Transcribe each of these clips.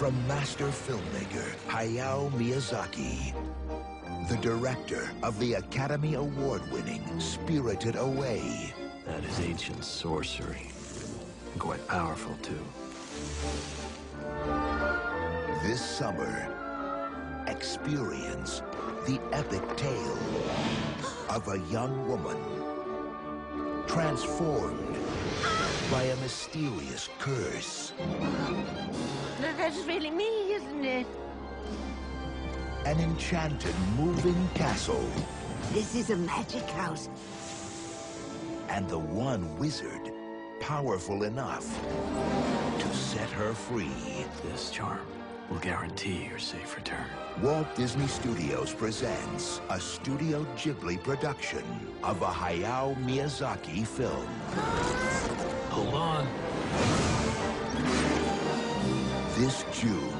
From master filmmaker Hayao Miyazaki, the director of the Academy Award-winning Spirited Away. That is ancient sorcery, and quite powerful too. This summer, experience the epic tale of a young woman transformed by a mysterious curse. That's really me, isn't it? An enchanted moving castle. This is a magic house. And the one wizard powerful enough to set her free. This charm will guarantee your safe return. Walt Disney Studios presents a Studio Ghibli production of a Hayao Miyazaki film. Hold on. This June,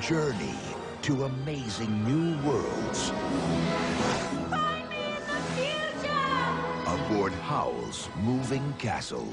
journey to amazing new worlds. Find me in the future! Aboard Howl's Moving Castle.